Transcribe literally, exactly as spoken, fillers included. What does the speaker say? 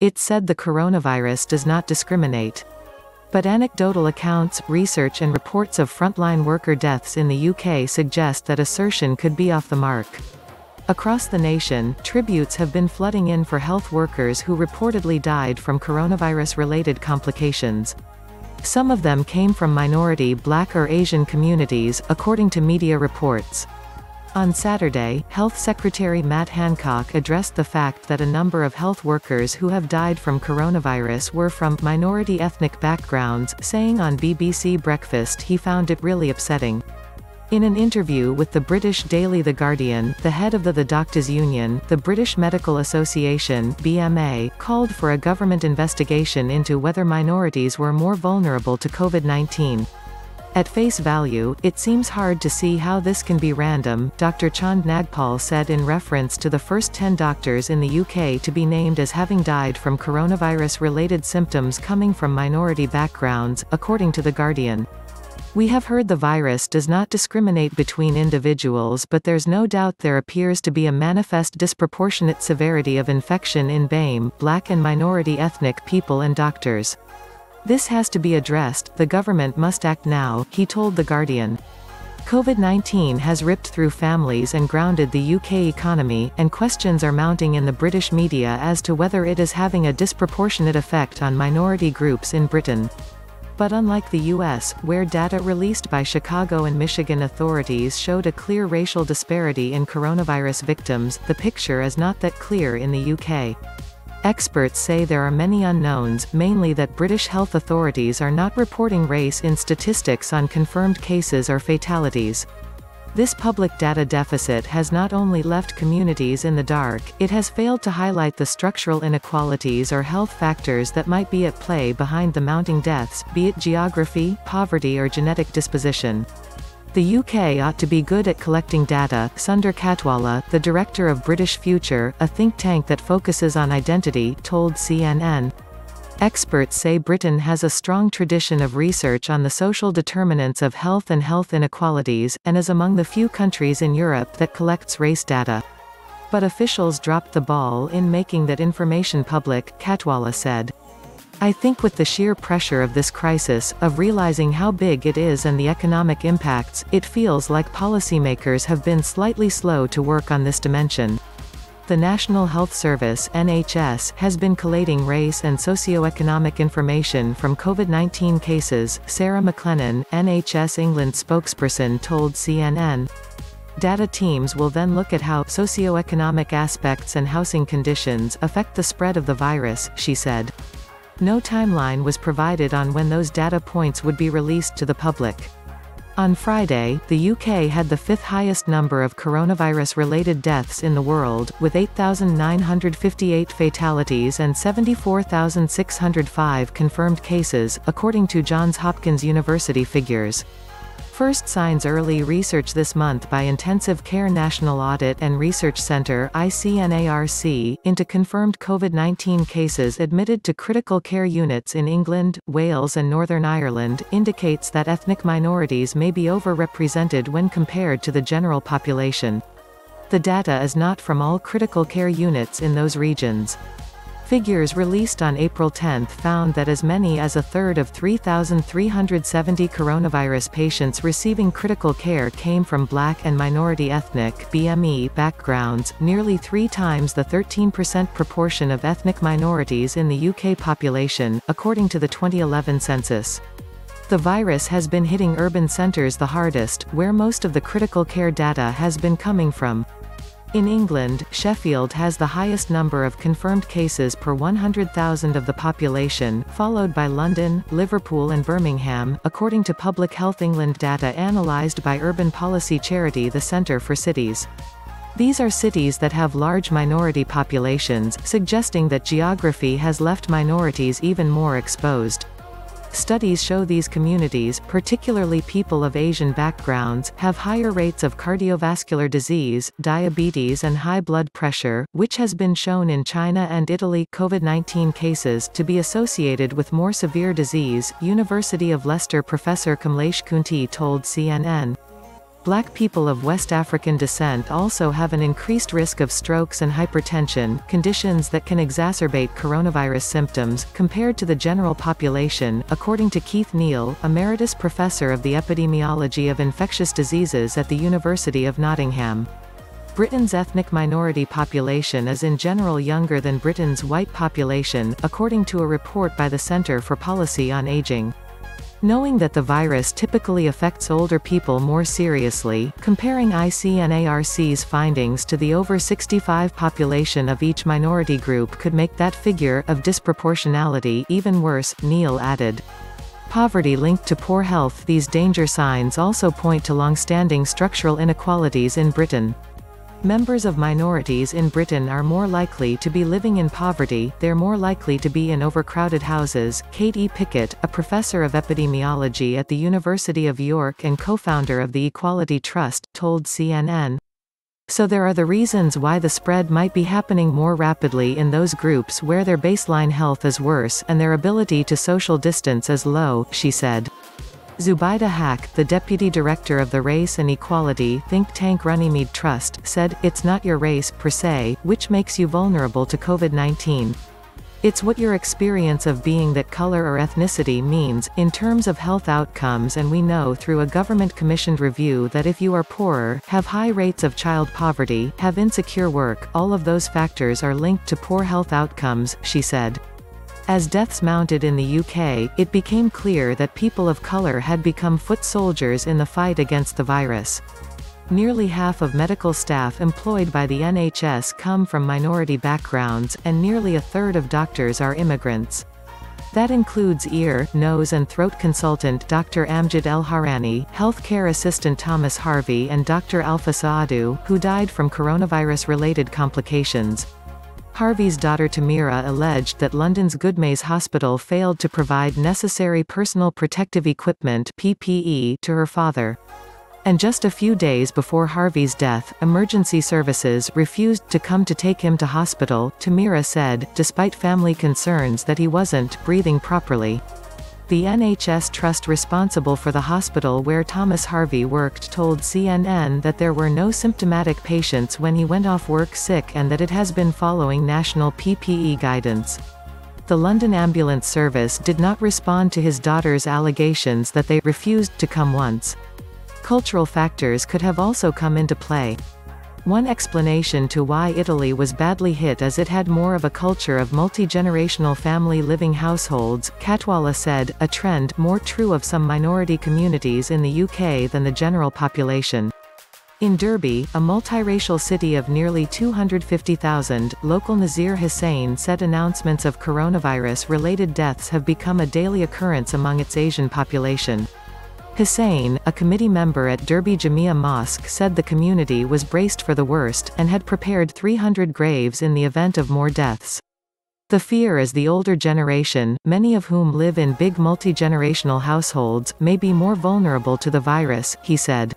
It said the coronavirus does not discriminate. But anecdotal accounts, research and reports of frontline worker deaths in the U K suggest that assertion could be off the mark. Across the nation, tributes have been flooding in for health workers who reportedly died from coronavirus-related complications. Some of them came from minority Black or Asian communities, according to media reports. On Saturday, Health Secretary Matt Hancock addressed the fact that a number of health workers who have died from coronavirus were from minority ethnic backgrounds, saying on B B C Breakfast he found it really upsetting. In an interview with the British daily The Guardian, the head of the, the Doctors' Union, the British Medical Association, B M A, called for a government investigation into whether minorities were more vulnerable to COVID nineteen. At face value, it seems hard to see how this can be random, Doctor Chand Nagpal said in reference to the first ten doctors in the U K to be named as having died from coronavirus-related symptoms coming from minority backgrounds, according to The Guardian. We have heard the virus does not discriminate between individuals, but there's no doubt there appears to be a manifest disproportionate severity of infection in B A M E, Black and minority ethnic people and doctors. This has to be addressed, the government must act now, he told The Guardian. COVID nineteen has ripped through families and grounded the U K economy, and questions are mounting in the British media as to whether it is having a disproportionate effect on minority groups in Britain. But unlike the U S, where data released by Chicago and Michigan authorities showed a clear racial disparity in coronavirus victims, the picture is not that clear in the U K. Experts say there are many unknowns, mainly that British health authorities are not reporting race in statistics on confirmed cases or fatalities. This public data deficit has not only left communities in the dark, it has failed to highlight the structural inequalities or health factors that might be at play behind the mounting deaths, be it geography, poverty or genetic disposition. The U K ought to be good at collecting data, Sunder Katwala, the director of British Future, a think tank that focuses on identity, told C N N. Experts say Britain has a strong tradition of research on the social determinants of health and health inequalities, and is among the few countries in Europe that collects race data. But officials dropped the ball in making that information public, Katwala said. I think with the sheer pressure of this crisis, of realizing how big it is and the economic impacts, it feels like policymakers have been slightly slow to work on this dimension. The National Health Service (N H S) has been collating race and socioeconomic information from COVID nineteen cases, Sarah McLennan, N H S England spokesperson told C N N. Data teams will then look at how socioeconomic aspects and housing conditions affect the spread of the virus, she said. No timeline was provided on when those data points would be released to the public. On Friday, the U K had the fifth highest number of coronavirus-related deaths in the world, with eight thousand nine hundred fifty-eight fatalities and seventy-four thousand six hundred five confirmed cases, according to Johns Hopkins University figures. First signs early research this month by Intensive Care National Audit and Research Centre (I C NARC) into confirmed COVID nineteen cases admitted to critical care units in England, Wales and Northern Ireland, indicates that ethnic minorities may be overrepresented when compared to the general population. The data is not from all critical care units in those regions. Figures released on April tenth found that as many as a third of three thousand three hundred seventy coronavirus patients receiving critical care came from Black and minority ethnic (B M E) backgrounds, nearly three times the thirteen percent proportion of ethnic minorities in the U K population, according to the twenty eleven census. The virus has been hitting urban centres the hardest, where most of the critical care data has been coming from. In England, Sheffield has the highest number of confirmed cases per one hundred thousand of the population, followed by London, Liverpool and Birmingham, according to Public Health England data analysed by urban policy charity The Centre for Cities. These are cities that have large minority populations, suggesting that geography has left minorities even more exposed. Studies show these communities, particularly people of Asian backgrounds, have higher rates of cardiovascular disease, diabetes and high blood pressure, which has been shown in China and Italy. COVID nineteen cases to be associated with more severe disease, University of Leicester professor Kamlesh Kunti told C N N. Black people of West African descent also have an increased risk of strokes and hypertension, conditions that can exacerbate coronavirus symptoms, compared to the general population, according to Keith Neal, Emeritus Professor of the Epidemiology of Infectious Diseases at the University of Nottingham. Britain's ethnic minority population is in general younger than Britain's white population, according to a report by the Centre for Policy on Aging. Knowing that the virus typically affects older people more seriously, comparing I C NARC's findings to the over sixty-five population of each minority group could make that figure of disproportionality even worse, Neal added. Poverty linked to poor health. These danger signs also point to long-standing structural inequalities in Britain. Members of minorities in Britain are more likely to be living in poverty, they're more likely to be in overcrowded houses. Katie Pickett, a professor of epidemiology at the University of York and co-founder of the Equality Trust, told C N N. So there are the reasons why the spread might be happening more rapidly in those groups where their baseline health is worse and their ability to social distance is low, she said. Zubaida Haq, the deputy director of the race and equality think tank Runnymede Trust, said, "It's not your race, per se, which makes you vulnerable to COVID nineteen. It's what your experience of being that color or ethnicity means, in terms of health outcomes, and we know through a government-commissioned review that if you are poorer, have high rates of child poverty, have insecure work, all of those factors are linked to poor health outcomes," she said. As deaths mounted in the U K, it became clear that people of colour had become foot soldiers in the fight against the virus. Nearly half of medical staff employed by the N H S come from minority backgrounds, and nearly a third of doctors are immigrants. That includes ear, nose and throat consultant Doctor Amjad El Harani, healthcare assistant Thomas Harvey and Doctor Alpha Saadu, who died from coronavirus-related complications. Harvey's daughter Tamira alleged that London's Goodmayes Hospital failed to provide necessary personal protective equipment (P P E) to her father. And just a few days before Harvey's death, emergency services refused to come to take him to hospital, Tamira said, despite family concerns that he wasn't breathing properly. The N H S Trust responsible for the hospital where Thomas Harvey worked told C N N that there were no symptomatic patients when he went off work sick and that it has been following national P P E guidance. The London Ambulance Service did not respond to his daughter's allegations that they refused to come once. Cultural factors could have also come into play. One explanation to why Italy was badly hit is it had more of a culture of multi-generational family living households, Katwala said, a trend more true of some minority communities in the U K than the general population. In Derby, a multiracial city of nearly two hundred fifty thousand, local Nazir Hussain said announcements of coronavirus-related deaths have become a daily occurrence among its Asian population. Hussain, a committee member at Derby Jamia Mosque, said the community was braced for the worst, and had prepared three hundred graves in the event of more deaths. The fear is the older generation, many of whom live in big multi-generational households, may be more vulnerable to the virus, he said.